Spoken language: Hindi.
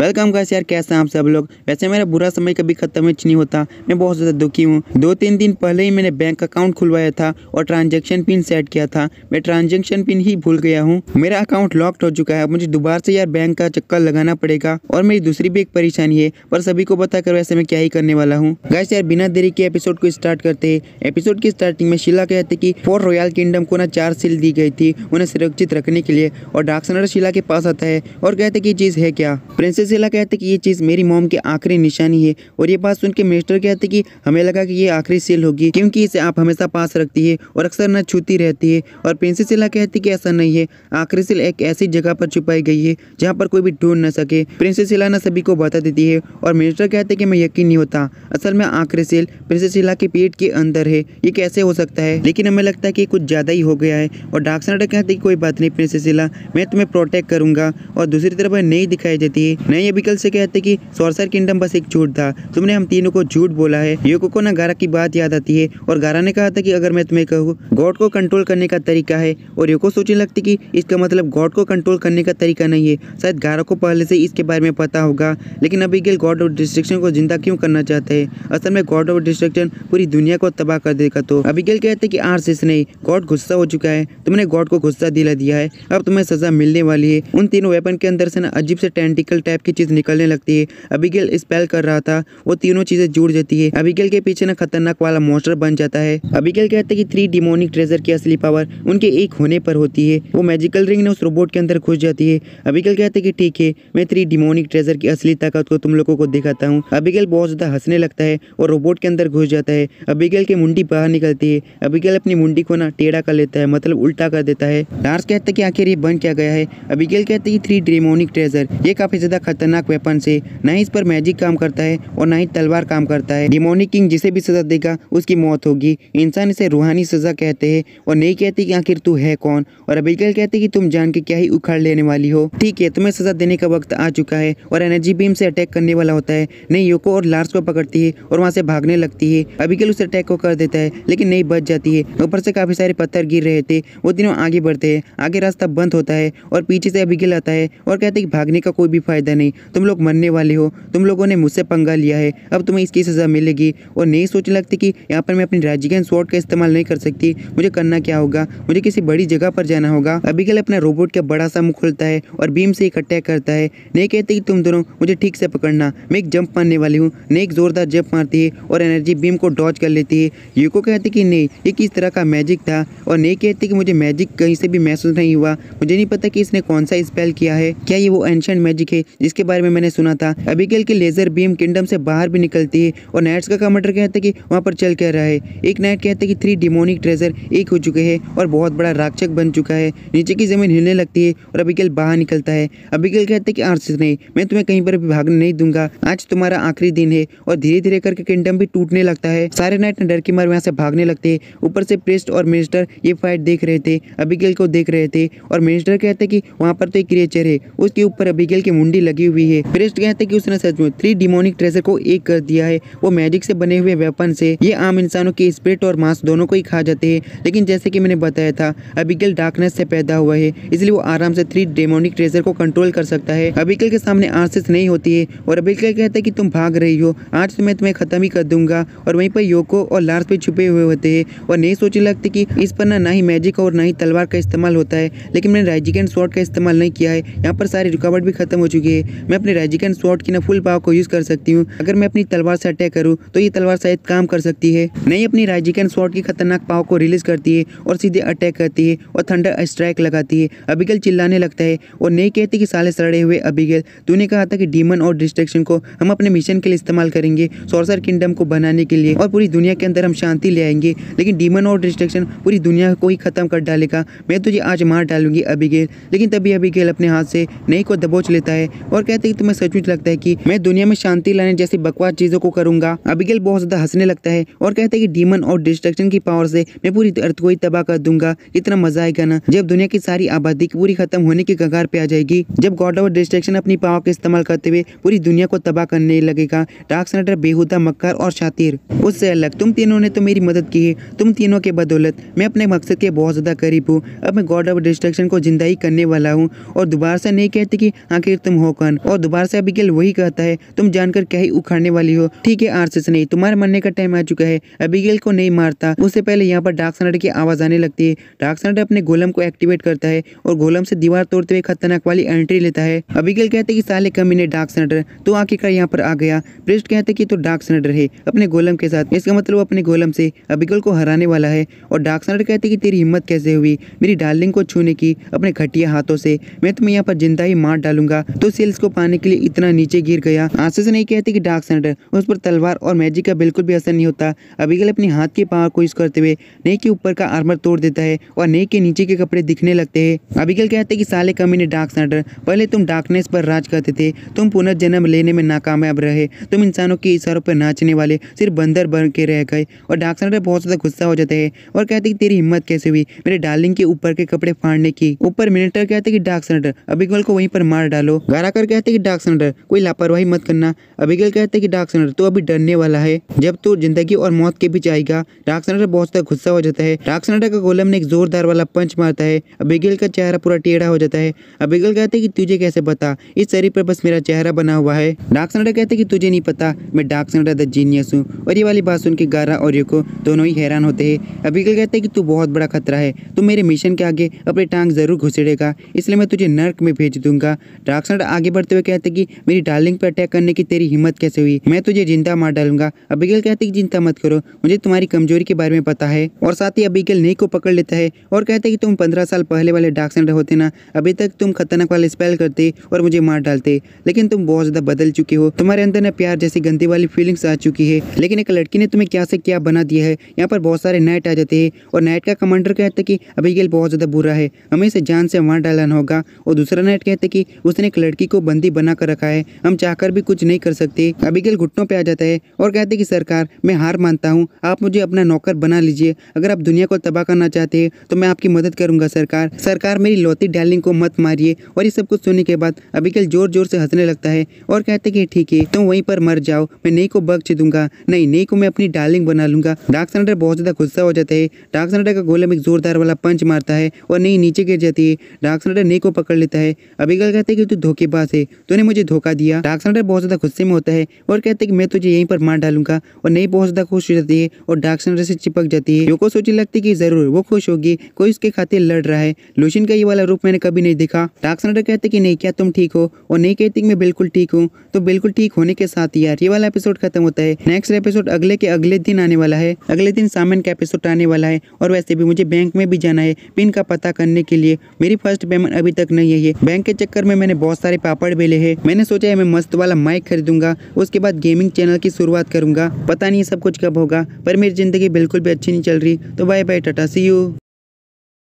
वेलकम गाइस यार, कैसे हैं आप सब लोग। वैसे मेरा बुरा समय कभी खत्म ही नहीं होता। मैं बहुत ज़्यादा दुखी हूँ। 2-3 दिन पहले ही मैंने बैंक अकाउंट खुलवाया था और ट्रांजैक्शन पिन सेट किया था। मैं ट्रांजैक्शन पिन ही भूल गया हूँ। मेरा अकाउंट लॉक्ड हो चुका है। मुझे दोबारा से यार बैंक का चक्कर लगाना पड़ेगा और मेरी दूसरी भी एक परेशानी है, पर सभी को बताकर वैसे मैं क्या ही करने वाला हूँ। गाइस यार बिना देरी के एपिसोड को स्टार्ट करते हैं। एपिसोड की स्टार्टिंग में शीला कहते कि फोर्ट रॉयल किंगडम को ना 4 सील दी गई थी उन्हें सुरक्षित रखने के लिए, और डार्कसनर शीला के पास आता है और कहते कि चीज है क्या। प्रिंसेस शीला कहते कि ये चीज मेरी मॉम की आखिरी निशानी है, और ये बात सुनकर मिस्टर कहते कि हमें लगा कि ये आखिरी सील होगी क्योंकि इसे आप हमेशा पास रखती है और अक्सर न छूती रहती है। और प्रिंसेस शीला कहती कि ऐसा नहीं है, आखिरी सील एक ऐसी जगह पर छुपाई गई है जहाँ पर कोई भी ढूंढ न सके। प्रिंसेस शीला न सभी को बता देती है और मिनिस्टर कहते कि मैं यकीन नहीं होता, असल में आखिरी सील प्रिंसेस शीला के पेट के अंदर है, ये कैसे हो सकता है, लेकिन हमें लगता है कि कुछ ज्यादा ही हो गया है। और डार्कसनर कहते कि कोई बात नहीं प्रिंसेस शीला, मैं तुम्हें प्रोटेक्ट करूंगा। और दूसरी तरफ नहीं दिखाई देती है। नई एबिकल से कहते कि सोर्सर किंगडम बस एक झूठ था, तुमने हम तीनों को झूठ बोला है। योको को ना गारा की बात याद आती है और गारा ने कहा था कि अगर मैं तुम्हें कहूँ गॉड को कंट्रोल करने का तरीका है, और योको सोचने लगती कि इसका मतलब गॉड को कंट्रोल करने का तरीका नहीं है, शायद गारा को पहले से इसके बारे में पता होगा। लेकिन एबिकल गॉड ऑफ डिस्ट्रक्शन को जिंदा क्यों करना चाहते हैं, असल में गॉड ऑफ डिस्ट्रक्शन पूरी दुनिया को तबाह कर देगा। तो एबिकल कहते कि आरसीस नहीं, गॉड गुस्सा हो चुका है, तुमने गॉड को गुस्सा दिला दिया है, अब तुम्हें सजा मिलने वाली है। उन तीनों वेपन के अंदर से ना अजीब से टेंटिकल टाइप की चीज निकलने लगती है। एबिगेल स्पेल कर रहा था, वो तीनों चीजें जुड़ जाती है। एबिगेल के पीछे ना खतरनाक वाला मॉन्स्टर बन जाता है। एबिगेल कहते हैं कि 3 डिमोनिक ट्रेजर की असली पावर उनके एक होने पर होती है। वो मैजिकल रिंग ने उस रोबोट के अंदर घुस जाती है। एबिगेल कहते हैं कि ठीक है, मैं 3 डिमोनिक ट्रेजर की असली ताकत को तुम लोगों को दिखाता हूँ। एबिगेल बहुत ज्यादा हंसने लगता है और रोबोट के अंदर घुस जाता है। एबिगेल की मुंडी बाहर निकलती है। एबिगेल अपनी मुंडी को ना टेढ़ा कर लेता है, मतलब उल्टा कर देता है। डार्स कहते हैं कि आखिर ये बन क्या गया है। एबिगेल कहते हैं कि 3 डिमोनिक ट्रेजर, ये काफी ज्यादा खतरनाक वेपन से ना ही इस पर मैजिक काम करता है और ना ही तलवार काम करता है। डिमोनिक किंग जिसे भी सजा देगा उसकी मौत होगी, इंसान इसे रूहानी सजा कहते हैं। और नहीं कहती कि आखिर तू है कौन, और एबिगेल कहती कि तुम जान के क्या ही उखाड़ लेने वाली हो। ठीक है, तुम्हें सजा देने का वक्त आ चुका है, और एनर्जी बीम से अटैक करने वाला होता है। नहीं, योको और लार्स को पकड़ती है और वहाँ से भागने लगती है। एबिगेल उस अटैक को कर देता है लेकिन नहीं बच जाती है। ऊपर से काफी सारे पत्थर गिर रहे थे। वो तीनों आगे बढ़ते हैं, आगे रास्ता बंद होता है और पीछे से एबिगेल आता है और कहते कि भागने का कोई भी फायदा नहीं, तुम लोग मरने वाले हो, तुम लोगों ने मुझसे पंगा लिया है, अब तुम्हें इसकी सजा मिलेगी। और नहीं सोचने लगती कि यहाँ पर मैं अपनी राजिगन स्वॉर्ड का इस्तेमाल नहीं कर सकती, मुझे करना क्या होगा, मुझे किसी बड़ी जगह पर जाना होगा। एबिगेल अपना रोबोट का बड़ा सा मुंह खोलता है और भीम से एक अटैक करता है। नहीं कहते कि तुम दोनों मुझे ठीक से पकड़ना, मैं एक जंप मारने वाली हूँ। नहीं एक जोरदार जंप मारती है और एनर्जी भीम को डॉच कर लेती है। यूको कहते कि नहीं, ये किस तरह का मैजिक था। और नहीं कहते कि मुझे मैजिक कहीं से भी महसूस नहीं हुआ, मुझे नहीं पता कि इसने कौन सा स्पेल किया है, क्या ये वो एंशिएंट मैजिक है जिसके बारे में मैंने सुना था। एबिगेल की लेजर बीम किंगडम से बाहर भी निकलती है। और नाइट्स का कमांडर कहता है कि वहाँ पर चल क्या रहा है। एक नाइट कहता है कि 3 डिमोनिक ट्रेजर एक हो चुके हैं और बहुत बड़ा राक्षस बन चुका है। नीचे की जमीन हिलने लगती है और एबिगेल बाहर निकलता है। एबिगेल कहते कि आरसीस नहीं, मैं तुम्हें कहीं पर भी भागने नहीं दूंगा, आज तुम्हारा आखिरी दिन है। और धीरे धीरे करके किंगडम भी टूटने लगता है। सारे नाइट डर के मारे वहाँ से भागने लगते है। ऊपर से प्रेस्ट और मिनिस्टर ये फाइट देख रहे थे, एबिगेल को देख रहे थे। और मिनिस्टर कहते कि वहाँ पर तो एक क्रिएचर है, उसके ऊपर एबिगेल की मुंडी लगी हुई है। प्रेस्ट कहते कि उसने सच में 3 डिमोनिक ट्रेजर को एक कर दिया है। वो मैजिक से बने हुए वेपन से ये आम इंसानों के स्पिरिट और मांस दोनों को ही खा जाते हैं। लेकिन जैसे कि मैंने बताया था, एबिगेल डार्कनेस से पैदा हुआ है, इसलिए वो आराम से 3 डिमोनिक ट्रेजर को कंट्रोल कर सकता है। एबिगेल के सामने आरसीस नहीं होती है और एबिगेल कहता है कि तुम भाग रही हो, आज तो मैं तुम्हें खत्म ही कर दूंगा। और वहीं पर योको और लार्स पे छुपे हुए होते हैं और नहीं सोचने लगते कि इस पर ना ही मैजिक और ना ही तलवार का इस्तेमाल होता है। लेकिन मैंने राइजिगन स्वॉर्ड का इस्तेमाल नहीं किया है, यहाँ पर सारी रुकावट भी खत्म हो चुकी है। मैं अपने राइजिगन स्वॉर्ड की ना फुल पावर को यूज कर सकती हूँ, अगर मैं अपनी तलवार से अटैक करूँ तो ये तलवार शायद काम कर सकती है। नहीं अपनी राइजिगन स्वॉर्ड की खतरनाक पावर को रिलीज करती है और सीधे अटैक करती है और थंडर स्ट्राइक लगाती है। एबिगेल चिल्लाने लगता है और नहीं कहती कि साले सड़े हुए एबिगेल, तूने कहा था कि डीमन और डिस्ट्रक्शन को हम अपने मिशन के लिए इस्तेमाल करेंगे, सोर्सर किंगडम को बनाने के लिए, और पूरी दुनिया के अंदर हम शांति ले आएंगे। लेकिन डीमन और डिस्ट्रक्शन पूरी दुनिया को ही खत्म कर डालेगा, मैं तुझे आज मार डालूंगी एबिगेल। लेकिन तभी एबिगेल अपने हाथ से नहीं को दबोच लेता है और कहते हैं कि तुम्हें सचमुच लगता है कि मैं दुनिया में शांति लाने जैसी बकवास चीजों को करूंगा। एबिगेल बहुत ज्यादा हंसने लगता है और कहते हैं कि डीमन और डिस्ट्रक्शन की पावर से मैं पूरी अर्थ को ही तबाह कर दूंगा, इतना मजा आएगा ना जब दुनिया की सारी आबादी पूरी खत्म होने की कगार पे आ जाएगी, जब गॉड ऑफ डिस्ट्रक्शन अपनी पावर का इस्तेमाल करते हुए पूरी दुनिया को तबाह करने लगेगा। डार्कसनर बेहुदा, मक्कार और शातिर, उससे अलग तुम तीनों ने तो मेरी मदद की है, तुम तीनों के बदौलत मैं अपने मकसद के बहुत ज्यादा करीब हूँ, अब मैं गॉड ऑफ डिस्ट्रक्शन को जिंदा ही करने वाला हूँ। और दोबारा से नहीं कहती कि आखिर तुम हो कौन। खान और दोबारा से अबिगेल वही कहता है, तुम जानकर क्या ही उखाड़ने वाली हो। ठीक है आरसेस, नहीं तुम्हारे मरने का टाइम आ चुका है। अबिगेल को नहीं मारता उससे पहले यहाँ पर डार्क सनाइडर की आवाज आने लगती है। डार्क सनाइडर अपने गोलम को एक्टिवेट करता है और गोलम से दीवार तोड़ते हुए खतरनाक वाली एंट्री लेता है। अबिगेल कहते कि साले कमीने डार्क सनाइडर तो आखिरकार यहाँ पर आ गया। प्रिस्ट कहते कि तो डार्क सनाइडर है अपने गोलम के साथ, इसका मतलब अपने गोलम से अबिगेल को हराने वाला है। और डार्क सनाइडर कहते कि तेरी हिम्मत कैसे हुई मेरी डार्लिंग को छूने की अपने घटिया हाथों से, मैं तुम्हें यहाँ पर जिंदा ही मार डालूंगा। तो सेल्स को पाने के लिए इतना नीचे गिर गया। आंसर से नहीं कहते कि डार्क सनाइडर उस पर तलवार और मैजिक का बिल्कुल भी असर नहीं होता। अबिगेल अपने हाथ के पावर को यूज करते हुए नेक के ऊपर का आर्मर तोड़ देता है और नेक के नीचे के कपड़े दिखने लगते हैं। अबिगेल कहते कि साले कमीने डार्क सनाइडर, पहले तुम डार्कनेस पर राज करते थे, तुम पुनर्जन्म लेने में नाकामयाब रहे, तुम इंसानों के इशारों पर नाचने वाले सिर्फ बंदर बन के रह गए। और डार्क सनाइडर बहुत ज्यादा गुस्सा हो जाते हैं और कहते कि तेरी हिम्मत कैसे हुई मेरे डार्लिंग के ऊपर के कपड़े फाड़ने की। ऊपर मिनिटर कहते कि डार्क सनाइडर अबिगेल को वहीं पर मार डालो। गाराकर कहते कि डार्क सनाइडर कोई लापरवाही मत करना। अबिगेल कहते कि डार्क सनाइडर तो अभी डरने वाला है जब तो जिंदगी और मौत के बीच आएगा। डार्क सनाइडर बहुत ज्यादा गुस्सा हो जाता है। डार्क सनाइडर का गोलम ने एक जोरदार वाला पंच मारता है। अबिगेल का चेहरा पूरा टेढ़ा हो जाता है। अबिगेल कहते हैं कि तुझे कैसे पता, इस शरीर पर बस मेरा चेहरा बना हुआ है। डार्क सनाइडर कहते हैं कि तुझे नहीं पता मैं डार्क सनाइडर द जीनियस हूँ। और ये वाली बात सुन के गारा और यूको दोनों ही हैरान होते हैं। अबिगेल कहते हैं कि तू बहुत बड़ा खतरा है, तू मेरे मिशन के आगे अपने टांग जरूर घुसेड़ेगा, इसलिए मैं तुझे नर्क में भेज दूंगा। डार्क सनाइडर आगे बढ़ते हुए कहते कि मेरी डार्लिंग पर अटैक करने की तेरी हिम्मत कैसे हुई, मैं तुझे जिंदा मार डालूंगा। अबिगेल कहते कि चिंता मत करो, मुझे तुम्हारी कमजोरी के बारे में पता है। और साथ ही अबिगेल नेक को पकड़ लेता है और कहते हैं कि तुम 15 साल पहले वाले डार्क सनाइडर होते ना, अभी तक तुम खतरनाक वाले स्पेल करते और मुझे मार डालते, लेकिन तुम बहुत ज्यादा बदल चुके हो, तुम्हारे अंदर न प्यार जैसी गंदी वाली फीलिंग्स आ चुकी है, लेकिन एक लड़की ने तुम्हें क्या से क्या बना दिया है। यहाँ पर बहुत सारे नाइट आ जाते हैं और नाइट का कमांडर कहता है कि अबिगेल बहुत ज्यादा बुरा है, हमें इसे जान से मार डालना होगा। और दूसरा नाइट कहता है कि उसने एक लड़की को बंदी बनाकर रखा है, हम चाहकर भी कुछ नहीं कर सकते। अबिगेल घुटनों पे आ जाता है और कहते कि सरकार मैं हार मानता हूँ, आप मुझे अपना नौकर बना लीजिए, अगर आप दुनिया को तबाह करना चाहते हैं तो मैं आपकी मदद करूंगा सरकार, सरकार मेरी लौती डार्लिंग को मत मारिए। और ये सब कुछ सुनने के बाद अबिगेल जोर जोर से हंसने लगता है और कहते कि ठीक है तुम वहीं पर मर जाओ, मैं नेक को बख्श दूंगा, नहीं नेक को मैं अपनी डार्लिंग बना लूंगा। डार्क सनाइडर बहुत ज्यादा गुस्सा हो जाता है। डार्क सनाइडर का गोलम एक जोरदार वाला पंच मारता है और नेक नीचे गिर जाती है। डार्क सनाइडर नेक को पकड़ लेता है। अबिगेल कहते कि तू धोखेबाज है, तूने मुझे धोखा दिया। डार्क सनाइडर बहुत ज्यादा गुस्से में होता है और कहते कि मैं तुझे यहीं पर मार डालूंगा। और नेक बहुत ज्यादा खुश हो जाती है और डार्क सनाइडर से चिपक जाती है। यूको सोचने लगती कि जरूर वो खुश होगी, कोई उसके खातिर लड़ रहा है, लुशिन का ये वाला रूप मैंने कभी नहीं देखा। डार्क सनाइडर कहते कि नहीं क्या तुम ठीक हो, और नेक कहती मैं बिल्कुल ठीक हूँ। तो बिल्कुल ठीक होने के साथ यार ये वाला एपिसोड खत्म होता है। नेक्स्ट एपिसोड अगले के अगले दिन आने वाला है। अगले दिन सामन का एपिसोड आने वाला है। और वैसे भी मुझे बैंक में भी जाना है पिन का पता करने के लिए, मेरी फर्स्ट पेमेंट अभी तक नहीं आई है। बैंक के चक्कर में मैंने बहुत सारे पापड़ बेले हैं। मैंने सोचा है मैं मस्त वाला माइक खरीदूंगा, उसके बाद गेमिंग चैनल की शुरुआत करूंगा। पता नहीं सब कुछ कब होगा, पर मेरी जिंदगी बिल्कुल भी अच्छी नहीं चल रही। तो bye bye, Tata, see you.